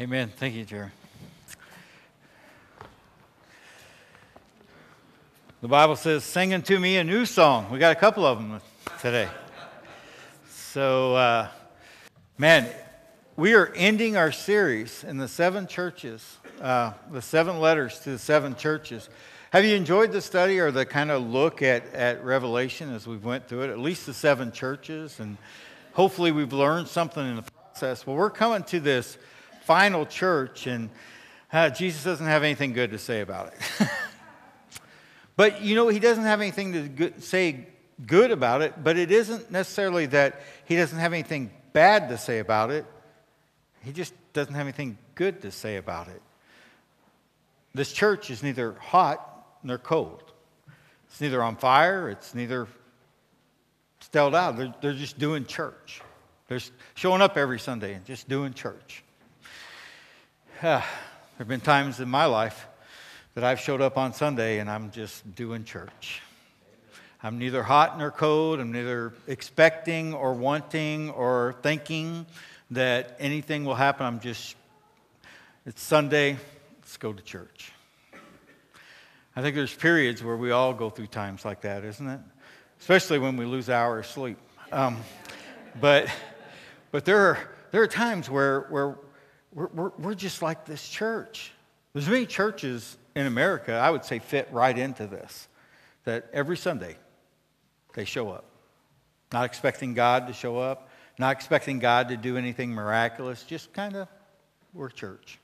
Amen. Thank you, Jerry. The Bible says, sing unto me a new song. We got a couple of them today. So, man, we are ending our series in the seven churches, the seven letters to the seven churches. Have you enjoyed the study or the kind of look at Revelation as we went through it? At least the seven churches, and hopefully we've learned something in the process. Well, we're coming to this final church, and Jesus doesn't have anything good to say about it. But, you know, he doesn't have anything to say good about it, but it isn't necessarily that he doesn't have anything bad to say about it. He just doesn't have anything good to say about it. This church is neither hot nor cold. It's neither on fire. It's neither stelled out. They're just doing church. They're showing up every Sunday and just doing church. There have been times in my life that I've showed up on Sunday and I'm just doing church. I'm neither hot nor cold. I'm neither expecting or wanting or thinking that anything will happen. I'm just, it's Sunday, let's go to church. I think there's periods where we all go through times like that, isn't it? Especially when we lose an hour of sleep. But there are times where we're just like this church. There's many churches in America, I would say, fit right into this, that every Sunday they show up, not expecting God to show up, not expecting God to do anything miraculous, just kind of, we're church.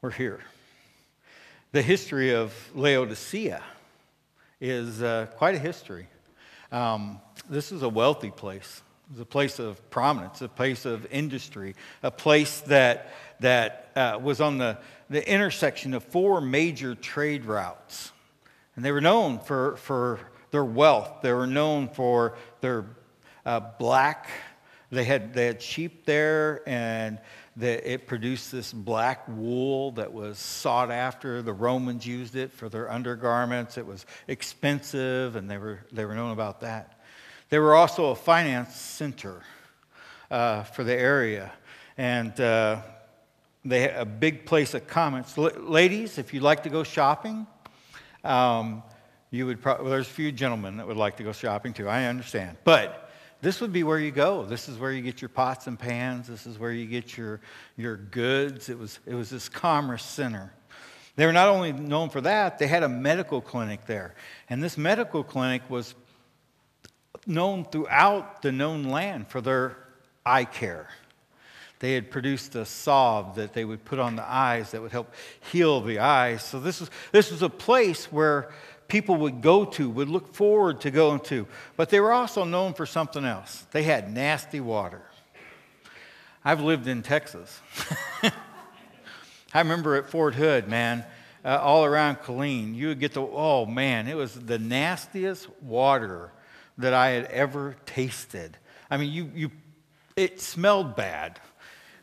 We're here. The history of Laodicea is quite a history. This is a wealthy place. It was a place of prominence, a place of industry, a place that was on the intersection of four major trade routes. And they were known for their wealth. They were known for their black. They had sheep there, and it produced this black wool that was sought after. The Romans used it for their undergarments. It was expensive, and they were known about that. They were also a finance center for the area, and they had a big place of commerce. Ladies, if you'd like to go shopping, you would probably, well, there's a few gentlemen that would like to go shopping too, I understand. But this would be where you go. This is where you get your pots and pans. This is where you get your goods. It was this commerce center. They were not only known for that, they had a medical clinic there. And this medical clinic was known throughout the known land for their eye care. They had produced a salve that they would put on the eyes that would help heal the eyes. So this was a place where people would go to, would look forward to going to. But they were also known for something else. They had nasty water. I've lived in Texas. I remember at Fort Hood, man, all around Killeen, you would get oh man, it was the nastiest water that I had ever tasted. I mean, it smelled bad.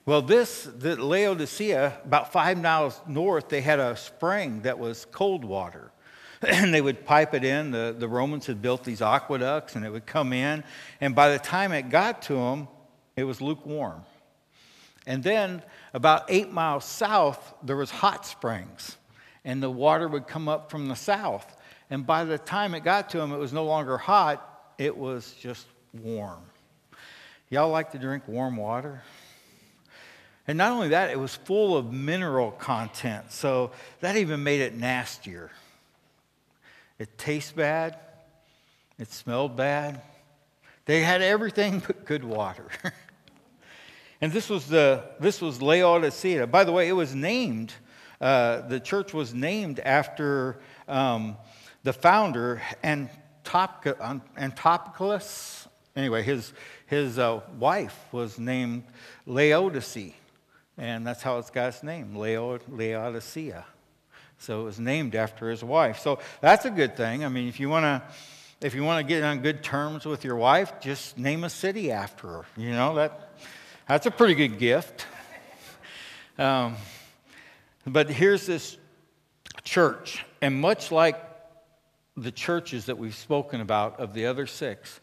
Well, the Laodicea, about 5 miles north, they had a spring that was cold water. And they would pipe it in. The Romans had built these aqueducts, and it would come in. And by the time it got to them, it was lukewarm. And then about 8 miles south, there was hot springs. And the water would come up from the south. And by the time it got to them, it was no longer hot. It was just warm. Y'all like to drink warm water? And not only that, it was full of mineral content, so that even made it nastier. It tastes bad. It smelled bad. They had everything but good water. And this was Laodicea. By the way, it was named, the church was named after the founder, Antiochus. Anyway, his wife was named Laodice, and that's how it's got its name, Laodicea. So it was named after his wife. So that's a good thing. I mean, if you want to get on good terms with your wife, just name a city after her. You know, that's a pretty good gift. But here's this church, and much like the churches that we've spoken about of the other six,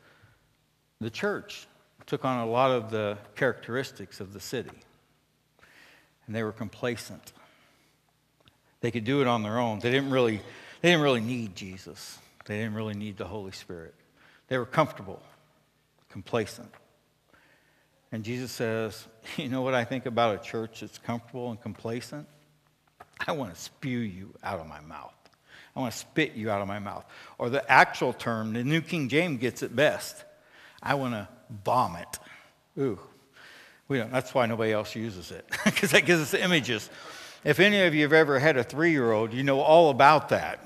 the church took on a lot of the characteristics of the city. and they were complacent. They could do it on their own. They didn't really need Jesus. They didn't really need the Holy Spirit. They were comfortable, complacent. And Jesus says, you know what I think about a church that's comfortable and complacent? I want to spew you out of my mouth. I want to spit you out of my mouth. Or the actual term, the New King James gets it best. I want to vomit. Ooh. We don't. That's why nobody else uses it, because that gives us images. If any of you have ever had a 3-year-old, you know all about that.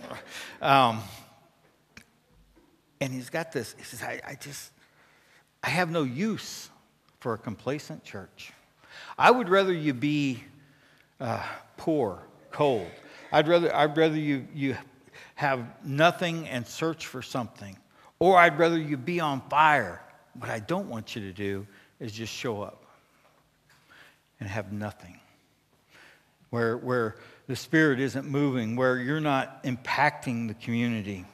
And he's got this. He says, I have no use for a complacent church. I would rather you be poor, cold. I'd rather you have nothing and search for something. Or I'd rather you be on fire. What I don't want you to do is just show up and have nothing. Where the Spirit isn't moving, where you're not impacting the community.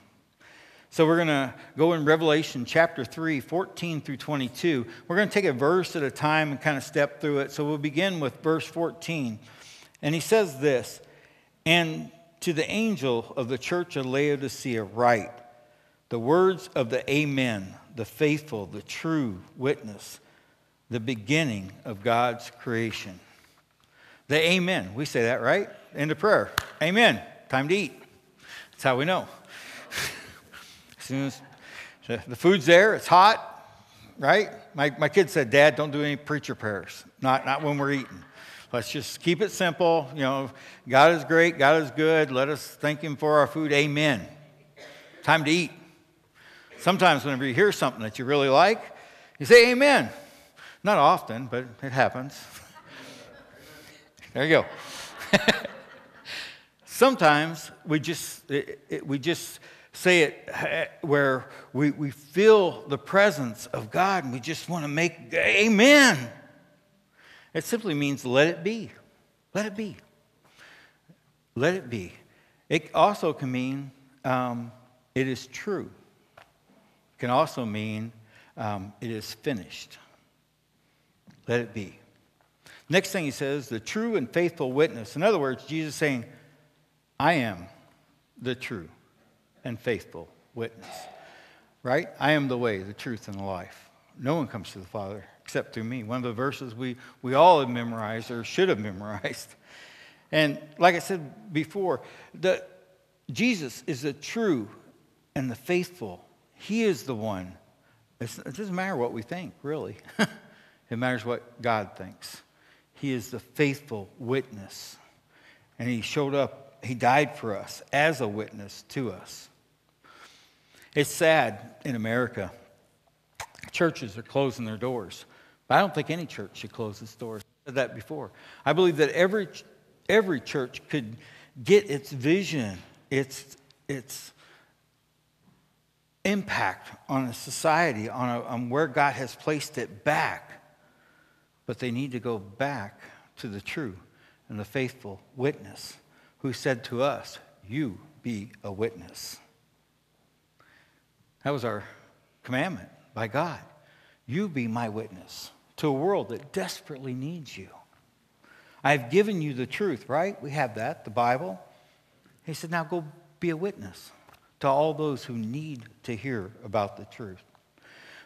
So we're going to go in Revelation chapter 3, 14 through 22. We're going to take a verse at a time and kind of step through it. So we'll begin with verse 14. And he says this, "And to the angel of the church of Laodicea write, the words of the Amen, the faithful, the true witness, the beginning of God's creation." The Amen. We say that, right? End of prayer. Amen. Time to eat. That's how we know. As soon as the food's there, it's hot, right? My kid said, "Dad, don't do any preacher prayers. Not when we're eating. Let's just keep it simple. You know, God is great. God is good. Let us thank Him for our food. Amen. Time to eat." Sometimes whenever you hear something that you really like, you say amen. Not often, but it happens. There you go. Sometimes we just say it where we feel the presence of God and we just want to make amen. It simply means let it be. Let it be. Let it be. It also can mean it is true. It can also mean it is finished. Let it be. Next thing he says, the true and faithful witness. In other words, Jesus is saying, I am the true and faithful witness. Right? I am the way, the truth, and the life. No one comes to the Father except through me. One of the verses we all have memorized or should have memorized. And like I said before, Jesus is the true and the faithful. He is the one. It doesn't matter what we think, really. It matters what God thinks. He is the faithful witness. And he showed up. He died for us as a witness to us. It's sad in America. Churches are closing their doors. But I don't think any church should close its doors. I said that before. I believe that every church could get its vision, its impact on a society, on where God has placed it back. But they need to go back to the true and the faithful witness who said to us, you be a witness. That was our commandment by God. You be my witness to a world that desperately needs you. I've given you the truth, right? We have that, the Bible. He said, now go be a witness to all those who need to hear about the truth.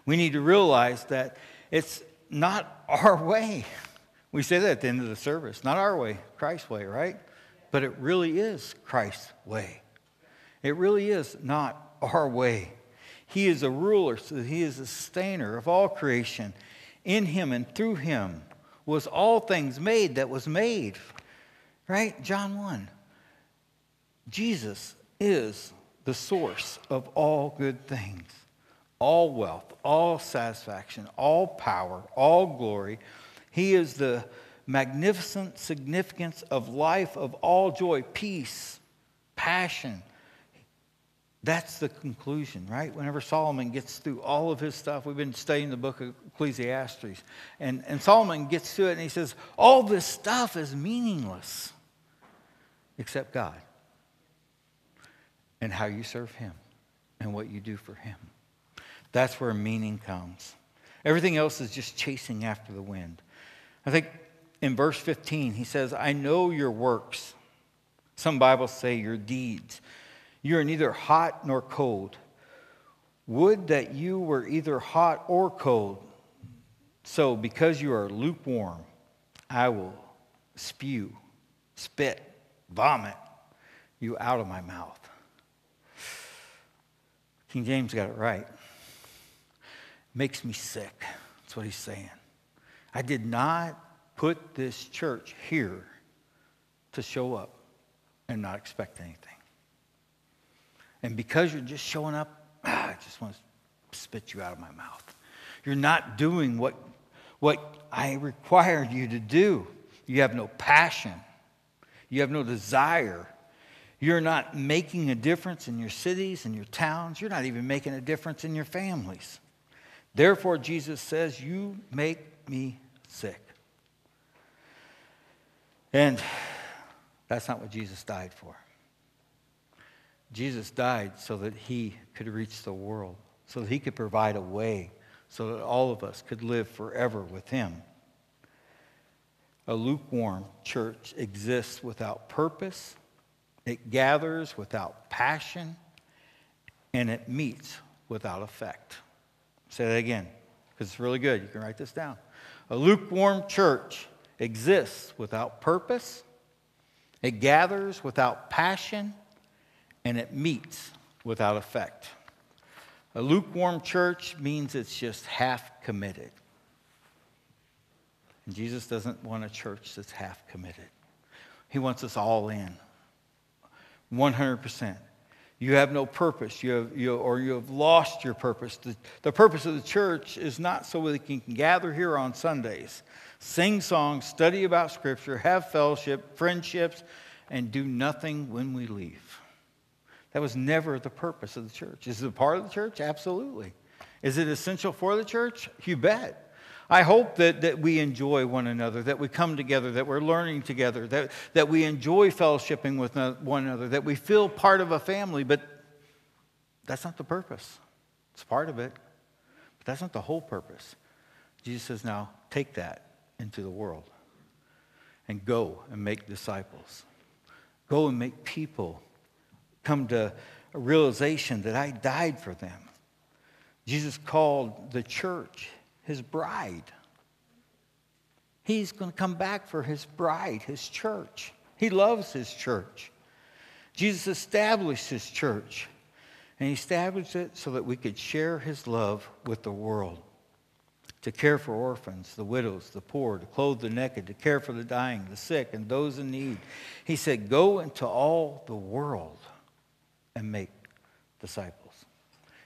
We need to realize that it's not our way. We say that at the end of the service. Not our way, Christ's way, right? But it really is Christ's way. It really is not our way. He is a ruler, so he is a sustainer of all creation. In him and through him was all things made that was made. Right? John 1. Jesus is the source of all good things. All wealth, all satisfaction, all power, all glory. He is the magnificent significance of life, of all joy, peace, passion. That's the conclusion, right? Whenever Solomon gets through all of his stuff, we've been studying the book of Ecclesiastes, and Solomon gets to it and he says, all this stuff is meaningless except God and how you serve him and what you do for him. That's where meaning comes. Everything else is just chasing after the wind. I think in verse 15, he says, I know your works. Some Bibles say your deeds. You are neither hot nor cold. Would that you were either hot or cold. So because you are lukewarm, I will spew, spit, vomit you out of my mouth. King James got it right. Makes me sick. That's what he's saying. I did not put this church here to show up and not expect anything. And because you're just showing up, I just want to spit you out of my mouth. You're not doing what I required you to do. You have no passion. You have no desire. You're not making a difference in your cities and your towns. You're not even making a difference in your families. Therefore, Jesus says, you make me sick. And that's not what Jesus died for. Jesus died so that he could reach the world, so that he could provide a way, so that all of us could live forever with him. A lukewarm church exists without purpose, it gathers without passion, and it meets without effect. Say that again, because it's really good. You can write this down. A lukewarm church exists without purpose, it gathers without passion, and it meets without effect. A lukewarm church means it's just half committed. And Jesus doesn't want a church that's half committed. He wants us all in, 100%. You have no purpose, you have lost your purpose. The purpose of the church is not so that you can gather here on Sundays, sing songs, study about Scripture, have fellowship, friendships, and do nothing when we leave. That was never the purpose of the church. Is it a part of the church? Absolutely. Is it essential for the church? You bet. I hope that we enjoy one another, that we come together, that we're learning together, that we enjoy fellowshipping with one another, that we feel part of a family, but that's not the purpose. It's part of it, but that's not the whole purpose. Jesus says, now take that into the world and go and make disciples. Go and make people come to a realization that I died for them. Jesus called the church his bride. He's going to come back for his bride, his church. He loves his church. Jesus established his church, and he established it so that we could share his love with the world, to care for orphans, the widows, the poor, to clothe the naked, to care for the dying, the sick, and those in need. He said, go into all the world and make disciples.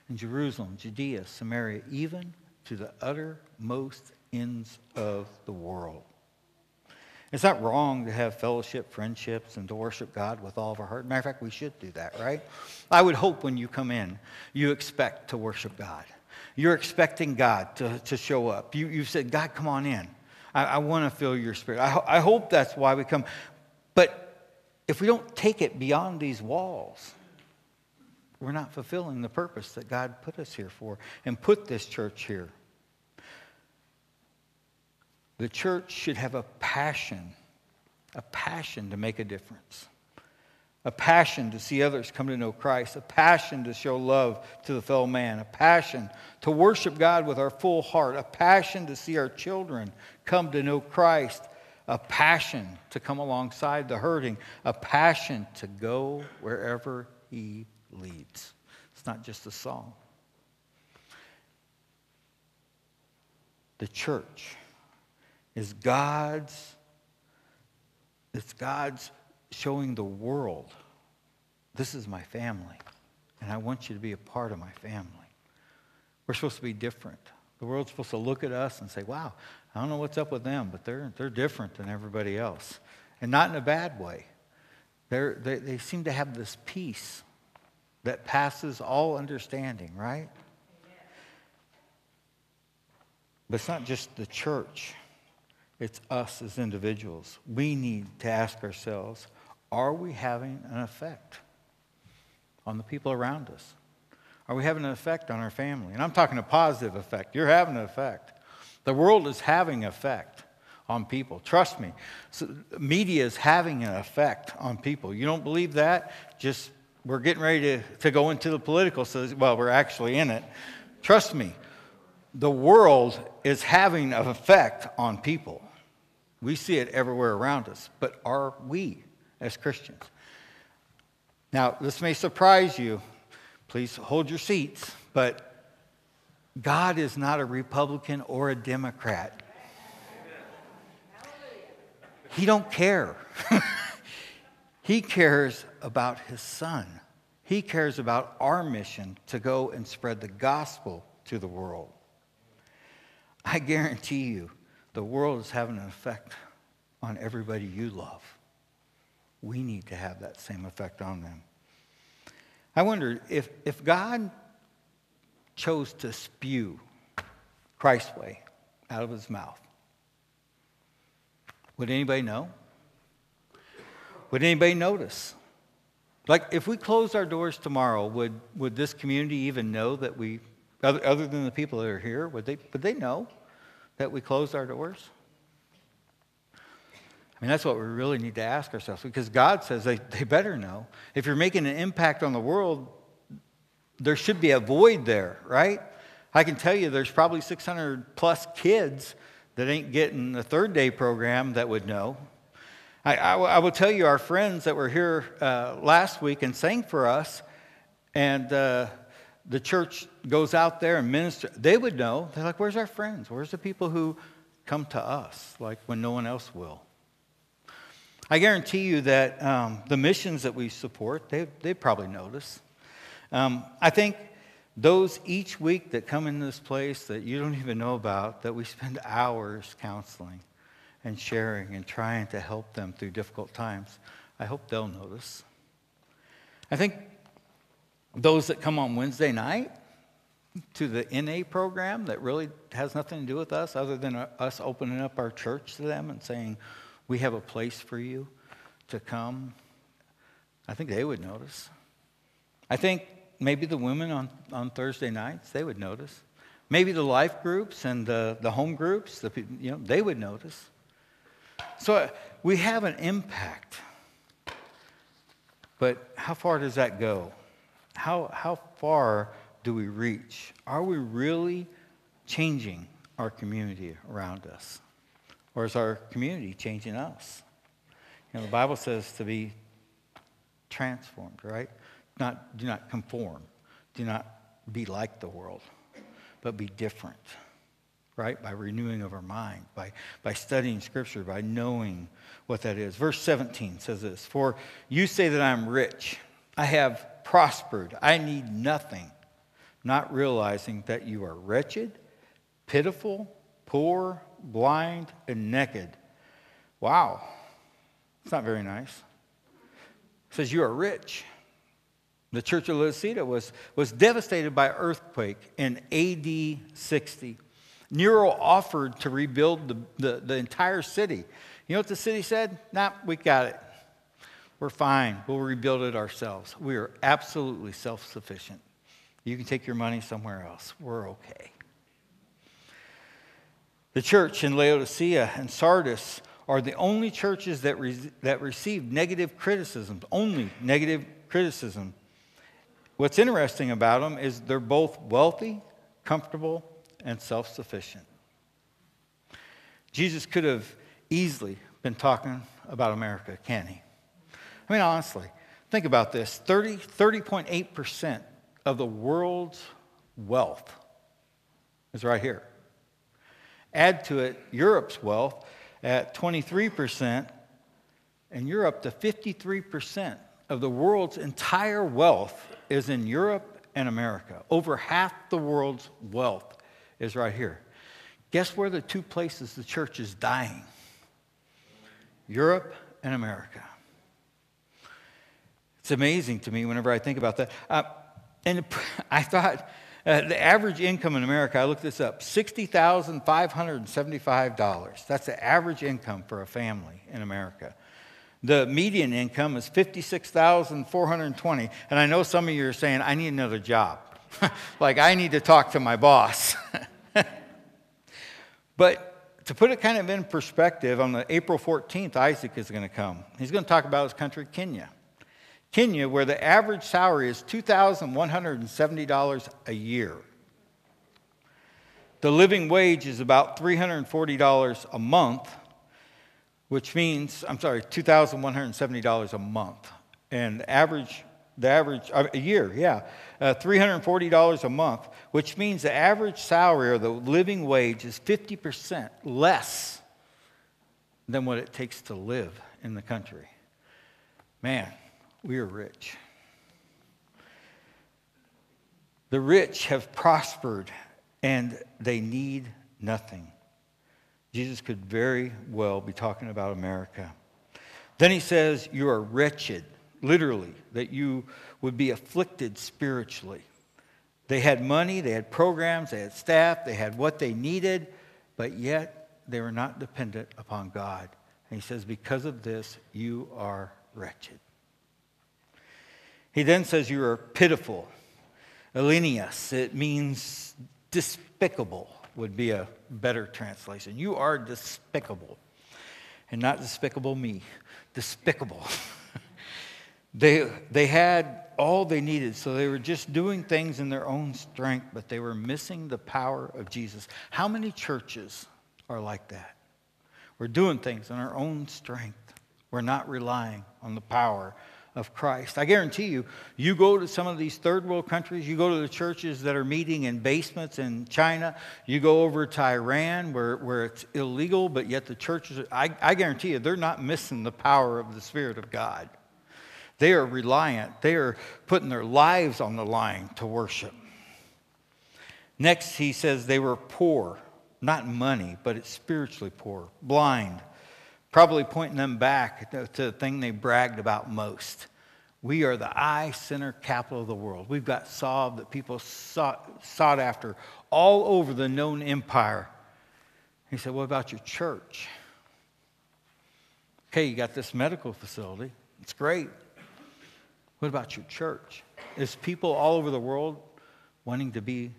In Jerusalem, Judea, Samaria, even to the uttermost ends of the world. It's not wrong to have fellowship, friendships, and to worship God with all of our heart. Matter of fact, we should do that, right? I would hope when you come in, you expect to worship God. You're expecting God to show up. You've said, God, come on in. I want to feel your spirit. I hope that's why we come. But if we don't take it beyond these walls, we're not fulfilling the purpose that God put us here for and put this church here. The church should have a passion to make a difference, a passion to see others come to know Christ, a passion to show love to the fellow man, a passion to worship God with our full heart, a passion to see our children come to know Christ, a passion to come alongside the hurting, a passion to go wherever he leads. It's not just a song. The church is God's showing the world, this is my family, and I want you to be a part of my family. We're supposed to be different. The world's supposed to look at us and say, wow, I don't know what's up with them, but they're different than everybody else. And not in a bad way. They seem to have this peace that passes all understanding, right? But it's not just the church. It's us as individuals. We need to ask ourselves, are we having an effect on the people around us? Are we having an effect on our family? And I'm talking a positive effect. You're having an effect. The world is having an effect on people. Trust me, media is having an effect on people. You don't believe that? Just, we're getting ready to go into the political, so, well, we're actually in it. Trust me, the world is having an effect on people. We see it everywhere around us, but are we as Christians? Now, this may surprise you. Please hold your seats, but God is not a Republican or a Democrat. He don't care. He cares about his son. He cares about our mission to go and spread the gospel to the world. I guarantee you, the world is having an effect on everybody you love. We need to have that same effect on them. I wonder if God chose to spew Christ's way out of his mouth, would anybody know? Would anybody notice? Like, if we closed our doors tomorrow, would this community even know that we, other than the people that are here, would they know that we closed our doors? I mean, that's what we really need to ask ourselves, because God says they better know. If you're making an impact on the world, there should be a void there, right? I can tell you there's probably 600 plus kids that ain't getting the third day program that would know. I will tell you, our friends that were here last week and sang for us, and the church goes out there and ministers, they would know. They're like, where's our friends? Where's the people who come to us, like when no one else will? I guarantee you that the missions that we support, they probably notice. I think those each week that come in this place that you don't even know about, that we spend hours counseling and sharing and trying to help them through difficult times, I hope they'll notice. I think those that come on Wednesday night to the NA program that really has nothing to do with us other than us opening up our church to them and saying, we have a place for you to come, I think they would notice. I think maybe the women on Thursday nights, they would notice. Maybe the life groups and the home groups, they would notice. So we have an impact. But how far does that go? How far do we reach? Are we really changing our community around us? Or is our community changing us? You know, the Bible says to be transformed, right? Do not conform. Do not be like the world, but be different, right? By renewing of our mind, by studying Scripture, by knowing what that is. Verse 17 says this, "For you say that I am rich, I have prospered, I need nothing, not realizing that you are wretched, pitiful, poor, blind, and naked." Wow, it's not very nice. It says you are rich. The church of Laodicea was devastated by earthquake in AD 60. Nero offered to rebuild the entire city. You know what the city said? Nah, we got it. We're fine. We'll rebuild it ourselves. We are absolutely self-sufficient. You can take your money somewhere else. We're okay. The church in Laodicea and Sardis are the only churches that received negative criticism, only negative criticism. What's interesting about them is they're both wealthy, comfortable, and self-sufficient. Jesus could have easily been talking about America, can he? I mean, honestly, think about this. 30.8% of the world's wealth is right here. Add to it Europe's wealth at 23%, and you're up to 53%. Of the world's entire wealth is in Europe and America. Over half the world's wealth is right here. Guess where the two places the church is dying? Europe and America. It's amazing to me whenever I think about that. And I thought the average income in America, I looked this up, $60,575. That's the average income for a family in America. The median income is $56,420. And I know some of you are saying, I need another job. Like, I need to talk to my boss. But to put it kind of in perspective, on the April 14th, Isaac is going to come. He's going to talk about his country, Kenya. Kenya, where the average salary is $2,170 a year. The living wage is about $340 a month, which means, I'm sorry, $2,170 a month. And $340 a month, which means the average salary or the living wage is 50% less than what it takes to live in the country. Man, we are rich. The rich have prospered and they need nothing. Jesus could very well be talking about America. Then he says, you are wretched. Literally, that you would be afflicted spiritually. They had money, they had programs, they had staff, they had what they needed, but yet they were not dependent upon God. And he says, because of this, you are wretched. He then says, you are pitiful. Elineus, it means despicable, would be a better translation. You are despicable. And not despicable me, despicable. They had all they needed, so they were just doing things in their own strength, but they were missing the power of Jesus. How many churches are like that? We're doing things in our own strength. We're not relying on the power of Christ. I guarantee you, you go to some of these third world countries, you go to the churches that are meeting in basements in China, you go over to Iran where it's illegal, but yet the churches, I guarantee you, they're not missing the power of the Spirit of God. They are reliant. They are putting their lives on the line to worship. Next, he says they were poor. Not money, but it's spiritually poor. Blind. Probably pointing them back to the thing they bragged about most. We are the eye center capital of the world. We've got solved that people sought after all over the known empire. He said, what about your church? Okay, you got this medical facility. It's great. What about your church? Is people all over the world wanting to be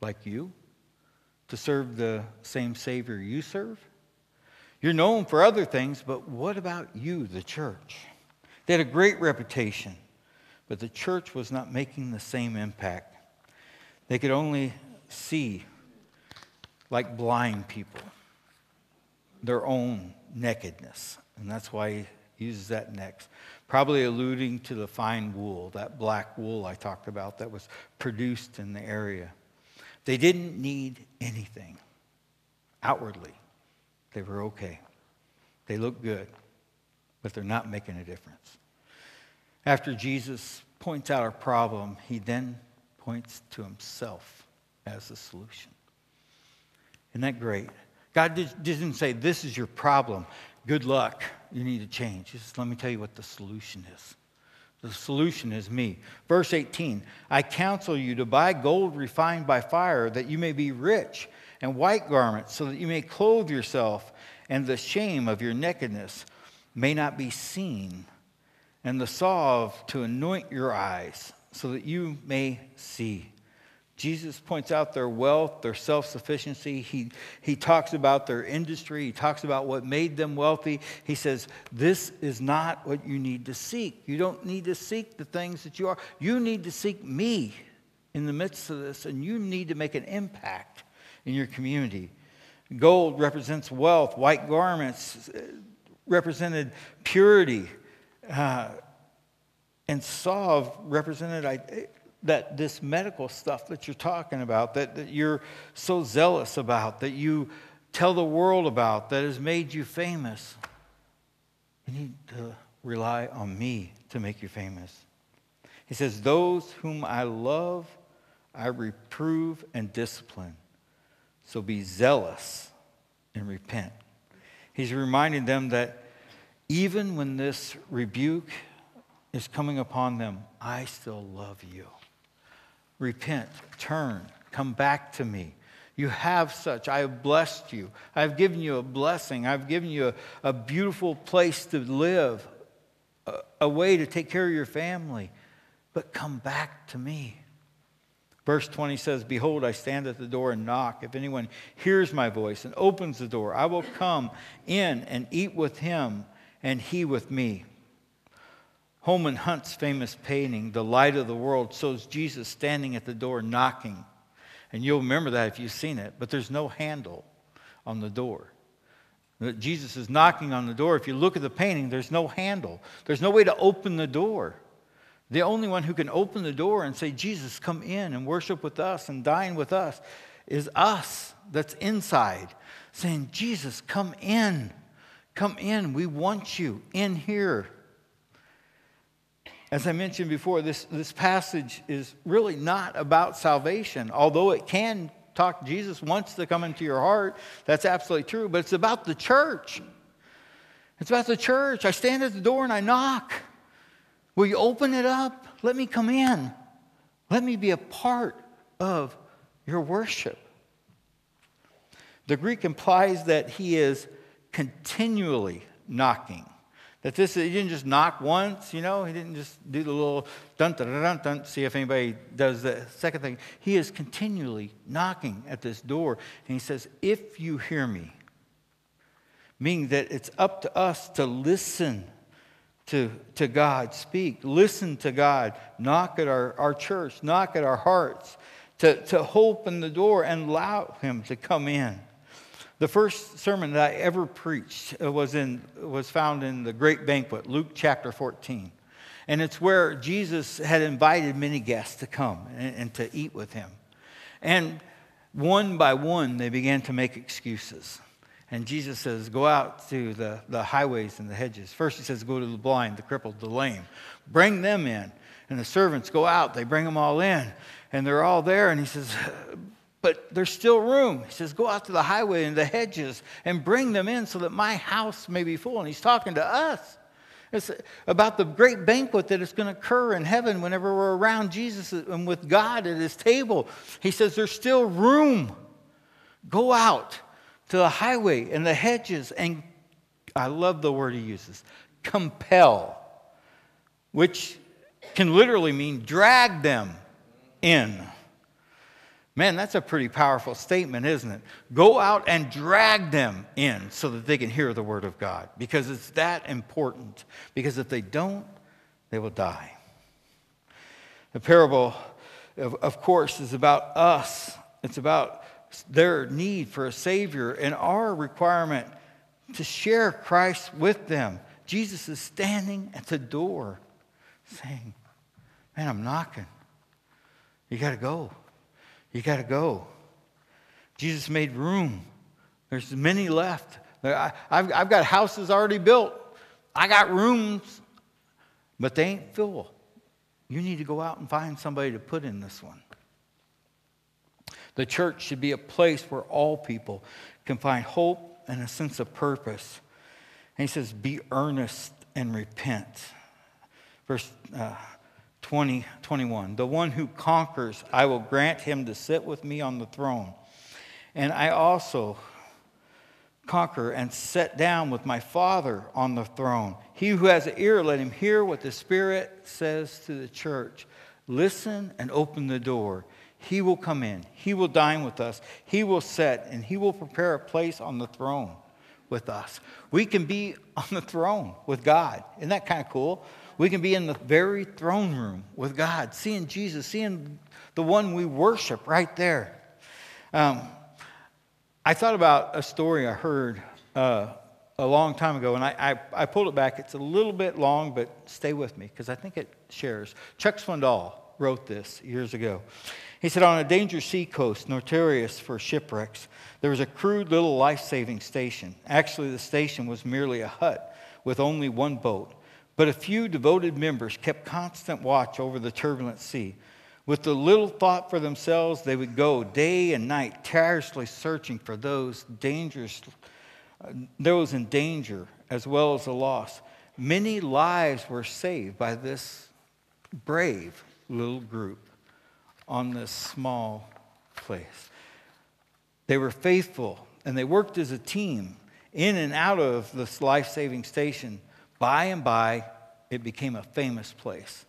like you? To serve the same Savior you serve? You're known for other things, but what about you, the church? They had a great reputation, but the church was not making the same impact. They could only see, like blind people, their own nakedness. And that's why he uses that next. Probably alluding to the fine wool, that black wool I talked about that was produced in the area. They didn't need anything. Outwardly, they were okay. They looked good, but they're not making a difference. After Jesus points out our problem, he then points to himself as the solution. Isn't that great? God didn't say, this is your problem. Good luck. You need to change. Just let me tell you what the solution is. The solution is me. Verse 18, I counsel you to buy gold refined by fire, that you may be rich, and white garments, so that you may clothe yourself, and the shame of your nakedness may not be seen, and the salve to anoint your eyes, so that you may see. Jesus points out their wealth, their self-sufficiency. He talks about their industry. He talks about what made them wealthy. He says, this is not what you need to seek. You don't need to seek the things that you are. You need to seek me in the midst of this, and you need to make an impact in your community. Gold represents wealth. White garments represented purity. And salve represented that this medical stuff that you're talking about, that you're so zealous about, that you tell the world about, that has made you famous. You need to rely on me to make you famous. He says, those whom I love, I reprove and discipline. So be zealous and repent. He's reminding them that even when this rebuke is coming upon them, I still love you. Repent, turn, come back to me. You have such. I have blessed you. I have given you a blessing. I have given you a beautiful place to live, a way to take care of your family. But come back to me. Verse 20 says, "Behold, I stand at the door and knock. If anyone hears my voice and opens the door, I will come in and eat with him and he with me." Holman Hunt's famous painting, The Light of the World, shows Jesus standing at the door knocking. And you'll remember that if you've seen it, but there's no handle on the door. Jesus is knocking on the door. If you look at the painting, there's no handle. There's no way to open the door. The only one who can open the door and say, "Jesus, come in and worship with us and dine with us," is us that's inside saying, "Jesus, come in. Come in. We want you in here." As I mentioned before, this passage is really not about salvation, although it can talk. Jesus wants to come into your heart. That's absolutely true, but it's about the church. It's about the church. I stand at the door and I knock. Will you open it up? Let me come in. Let me be a part of your worship. The Greek implies that he is continually knocking. That this, he didn't just knock once, you know. He didn't just do the little dun-dun-dun-dun, see if anybody does the second thing. He is continually knocking at this door. And he says, "If you hear me," meaning that it's up to us to listen to God speak. Listen to God. Knock at our church. Knock at our hearts. To open the door and allow him to come in. The first sermon that I ever preached was found in the Great Banquet, Luke chapter 14. And it's where Jesus had invited many guests to come and to eat with him. And one by one, they began to make excuses. And Jesus says, "Go out to the highways and the hedges." First he says, "Go to the blind, the crippled, the lame. Bring them in." And the servants go out. They bring them all in. And they're all there. And he says, "But there's still room." He says, "Go out to the highway and the hedges and bring them in so that my house may be full." And he's talking to us. It's about the great banquet that is going to occur in heaven whenever we're around Jesus and with God at his table. He says, "There's still room. Go out to the highway and the hedges." And I love the word he uses, compel, which can literally mean drag them in. Man, that's a pretty powerful statement, isn't it? Go out and drag them in so that they can hear the word of God. Because it's that important. Because if they don't, they will die. The parable, of course, is about us. It's about their need for a Savior and our requirement to share Christ with them. Jesus is standing at the door saying, "Man, I'm knocking. You got to go. You got to go." Jesus made room. There's many left. I've got houses already built. I got rooms, but they ain't full. You need to go out and find somebody to put in this one. The church should be a place where all people can find hope and a sense of purpose. And he says, "Be earnest and repent." Verse 21, "The one who conquers, I will grant him to sit with me on the throne. And I also conquer and sit down with my Father on the throne. He who has an ear, let him hear what the Spirit says to the church. Listen and open the door. He will come in. He will dine with us. He will sit, and he will prepare a place on the throne with us." We can be on the throne with God. Isn't that kind of cool? We can be in the very throne room with God, seeing Jesus, seeing the one we worship right there. I thought about a story I heard a long time ago, and I pulled it back. It's a little bit long, but stay with me because I think it shares. Chuck Swindoll wrote this years ago. He said, "On a dangerous sea coast, notorious for shipwrecks, there was a crude little life-saving station. Actually, the station was merely a hut with only one boat. But a few devoted members kept constant watch over the turbulent sea. With the little thought for themselves, they would go day and night, tirelessly searching for those in danger as well as the lost. Many lives were saved by this brave little group on this small place. They were faithful, and they worked as a team in and out of this life-saving station. By and by, it became a famous place.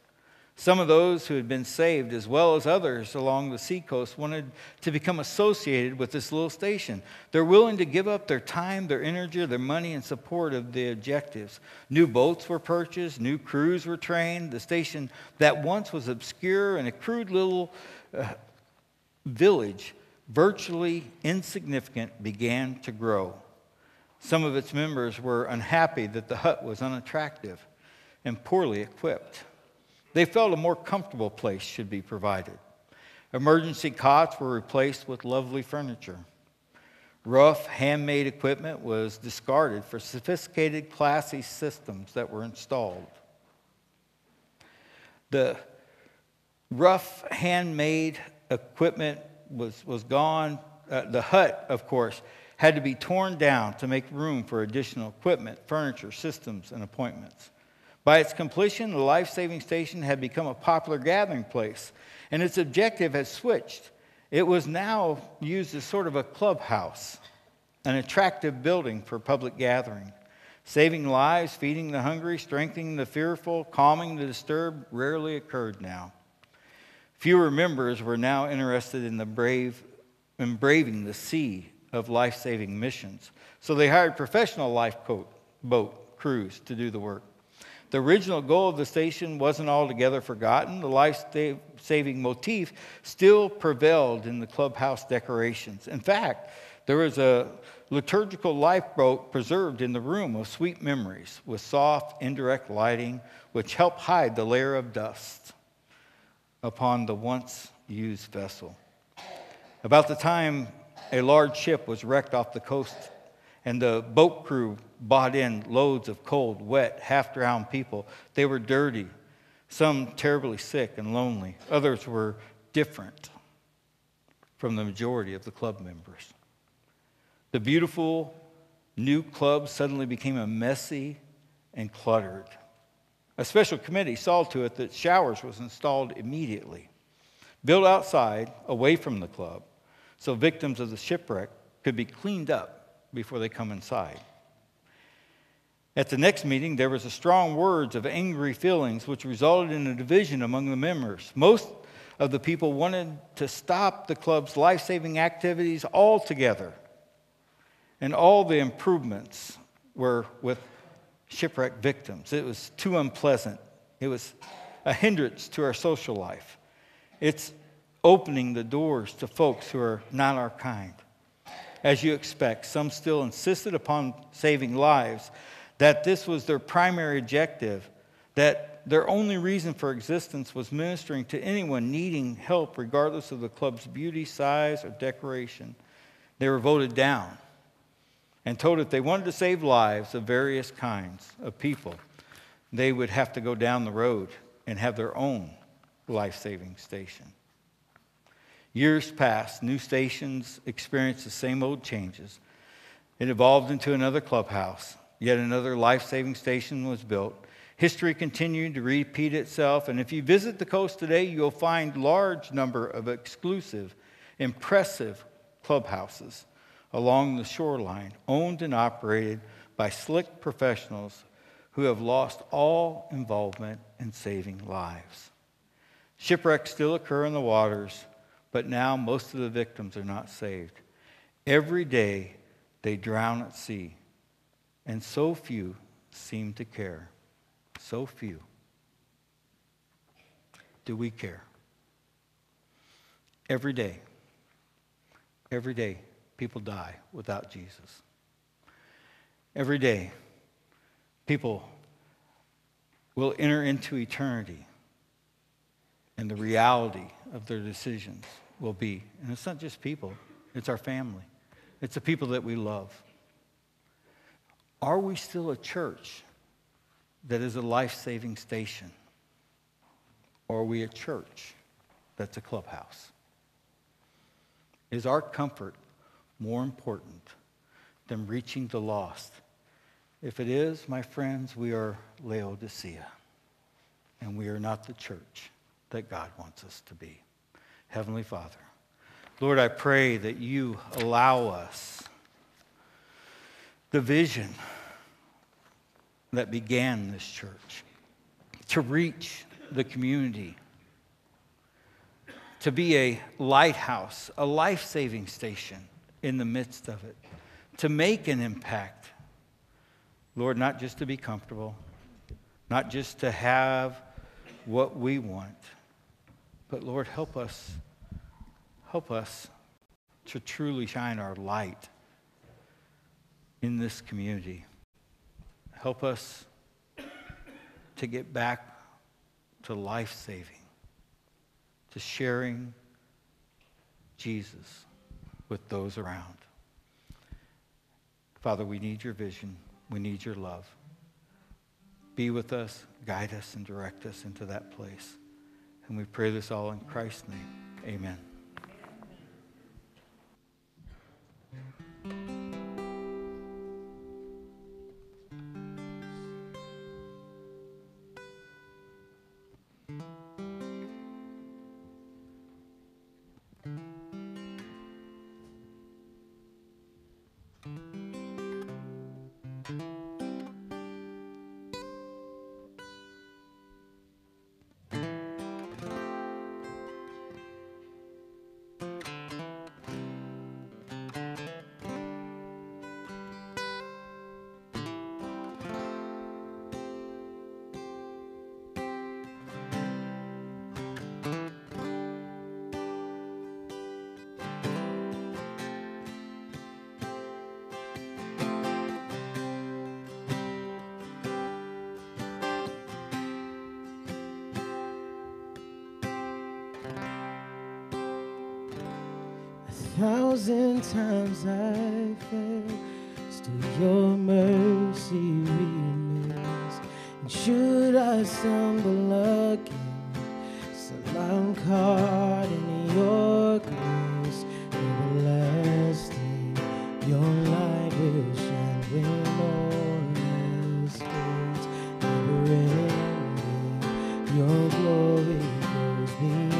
Some of those who had been saved, as well as others along the seacoast, wanted to become associated with this little station. They're willing to give up their time, their energy, their money in support of the objectives. New boats were purchased. New crews were trained. The station that once was obscure and a crude little village, virtually insignificant, began to grow. Some of its members were unhappy that the hut was unattractive and poorly equipped. They felt a more comfortable place should be provided. Emergency cots were replaced with lovely furniture. Rough, handmade equipment was discarded for sophisticated, classy systems that were installed. The rough, handmade equipment was gone. The hut, of course, had to be torn down to make room for additional equipment, furniture, systems, and appointments. By its completion, the life-saving station had become a popular gathering place, and its objective had switched. It was now used as sort of a clubhouse, an attractive building for public gathering, saving lives, feeding the hungry, strengthening the fearful, calming the disturbed. Rarely occurred now. Fewer members were now interested in braving the sea of life-saving missions, so they hired professional lifeboat crews to do the work. The original goal of the station wasn't altogether forgotten. The life-saving motif still prevailed in the clubhouse decorations. In fact, there was a liturgical lifeboat preserved in the room of sweet memories with soft, indirect lighting, which helped hide the layer of dust upon the once-used vessel. About the time a large ship was wrecked off the coast and the boat crew bought in loads of cold, wet, half-drowned people. They were dirty, some terribly sick and lonely. Others were different from the majority of the club members. The beautiful new club suddenly became a messy and cluttered. A special committee saw to it that showers was installed immediately, built outside, away from the club, so victims of the shipwreck could be cleaned up before they come inside. At the next meeting, there was a strong words of angry feelings which resulted in a division among the members. Most of the people wanted to stop the club's life-saving activities altogether, and all the improvements were with shipwreck victims. It was too unpleasant. It was a hindrance to our social life. It's opening the doors to folks who are not our kind. As you expect, some still insisted upon saving lives, that this was their primary objective, that their only reason for existence was ministering to anyone needing help, regardless of the club's beauty, size, or decoration. They were voted down and told if they wanted to save lives of various kinds of people, they would have to go down the road and have their own life-saving station. Years passed, new stations experienced the same old changes. It evolved into another clubhouse. Yet another life-saving station was built. History continued to repeat itself, and if you visit the coast today, you'll find large number of exclusive, impressive clubhouses along the shoreline, owned and operated by slick professionals who have lost all involvement in saving lives. Shipwrecks still occur in the waters, but now most of the victims are not saved. Every day they drown at sea, and so few seem to care. So few. Do we care? Every day, people die without Jesus. Every day, people will enter into eternity, and the reality of their decisions will be, and it's not just people, it's our family. It's the people that we love. Are we still a church that is a life-saving station? Or are we a church that's a clubhouse? Is our comfort more important than reaching the lost? If it is, my friends, we are Laodicea, and we are not the church that God wants us to be. Heavenly Father, Lord, I pray that you allow us the vision that began this church to reach the community, to be a lighthouse, a life-saving station in the midst of it, to make an impact. Lord, not just to be comfortable, not just to have what we want, but Lord, help us to truly shine our light in this community. Help us to get back to life-saving, to sharing Jesus with those around. Father, we need your vision. We need your love. Be with us, guide us, and direct us into that place. And we pray this all in Christ's name. Amen. Thousand times I fell, still your mercy remains. And should I stumble again, still I'm caught in your grace. Everlasting, your light will shine when all else fades. Never ending, your glory goes beyond.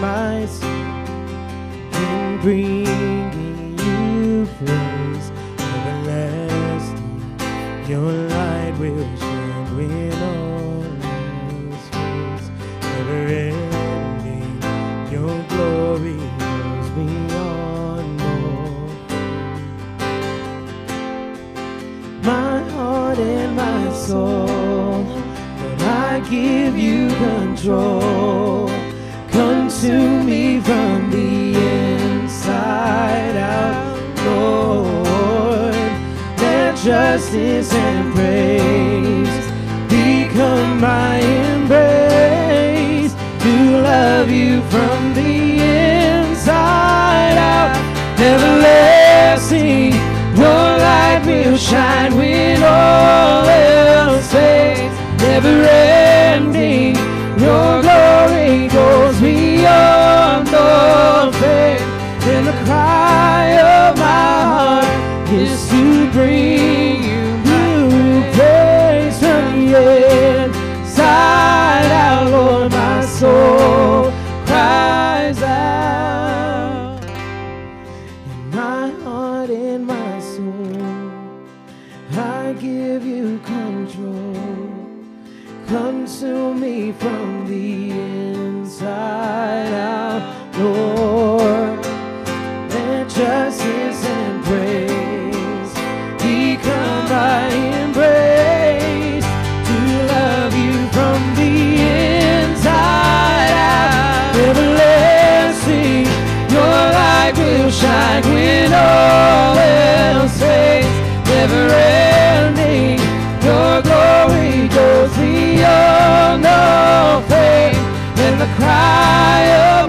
My sin and bringing you praise, everlasting. Your light will shine when all else fails, never ending. Your glory goes beyond more. My heart and my soul, but I give you control. Consume me from the inside out, Lord. Let justice and praise become my embrace. To love you from the inside out, everlasting. Your light will shine when all else fades, never ending. Your glory goes beyond the faith, and the cry of my heart is to bring you praise from the inside out, Lord, my soul cries out, and my heart and my soul, I give you control. Consume me from the inside out, Lord. Let justice and praise become my embrace. To love you from the inside out, everlasting. Your light will shine when all else fades, never ending. Your glory goes beyond the fame and the cry of